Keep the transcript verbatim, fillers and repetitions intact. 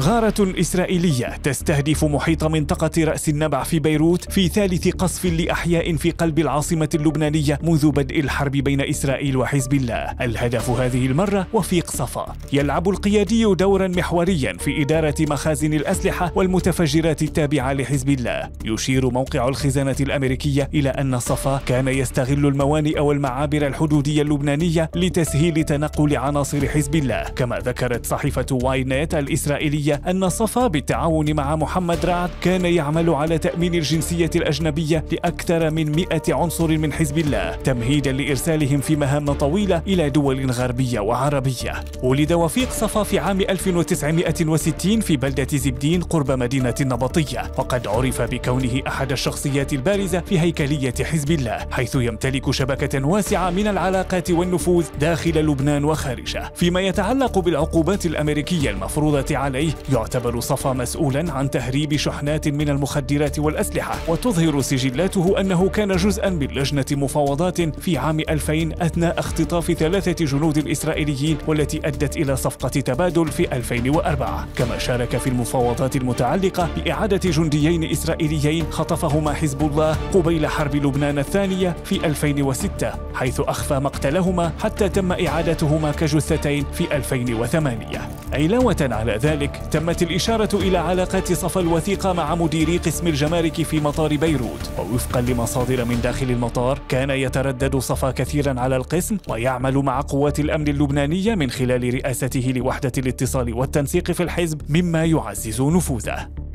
غارة إسرائيلية تستهدف محيط منطقة رأس النبع في بيروت في ثالث قصف لأحياء في قلب العاصمة اللبنانية منذ بدء الحرب بين إسرائيل وحزب الله. الهدف هذه المرة وفيق صفا. يلعب القيادي دورا محوريا في إدارة مخازن الأسلحة والمتفجرات التابعة لحزب الله. يشير موقع الخزانة الأمريكية إلى أن صفا كان يستغل الموانئ والمعابر الحدودية اللبنانية لتسهيل تنقل عناصر حزب الله. كما ذكرت صحيفة واي نت الإسرائيلية أن صفا بالتعاون مع محمد رعد كان يعمل على تأمين الجنسية الأجنبية لأكثر من مئة عنصر من حزب الله تمهيدا لإرسالهم في مهام طويلة إلى دول غربية وعربية. ولد وفيق صفا في عام ألف وتسعمئة وستين في بلدة زبدين قرب مدينة النبطية، وقد عرف بكونه أحد الشخصيات البارزة في هيكلية حزب الله، حيث يمتلك شبكة واسعة من العلاقات والنفوذ داخل لبنان وخارجه. فيما يتعلق بالعقوبات الأمريكية المفروضة عليه، يعتبر صفا مسؤولا عن تهريب شحنات من المخدرات والأسلحة، وتظهر سجلاته أنه كان جزءا من لجنة مفاوضات في عام ألفين أثناء اختطاف ثلاثة جنود إسرائيليين والتي أدت إلى صفقة تبادل في ألفين وأربعة، كما شارك في المفاوضات المتعلقة بإعادة جنديين إسرائيليين خطفهما حزب الله قبيل حرب لبنان الثانية في ألفين وستة، حيث أخفى مقتلهما حتى تم إعادتهما كجثتين في ألفين وثمانية. علاوة على ذلك، تمت الإشارة إلى علاقات صفا الوثيقة مع مديري قسم الجمارك في مطار بيروت، ووفقا لمصادر من داخل المطار كان يتردد صفا كثيرا على القسم ويعمل مع قوات الأمن اللبنانية من خلال رئاسته لوحدة الاتصال والتنسيق في الحزب، مما يعزز نفوذه.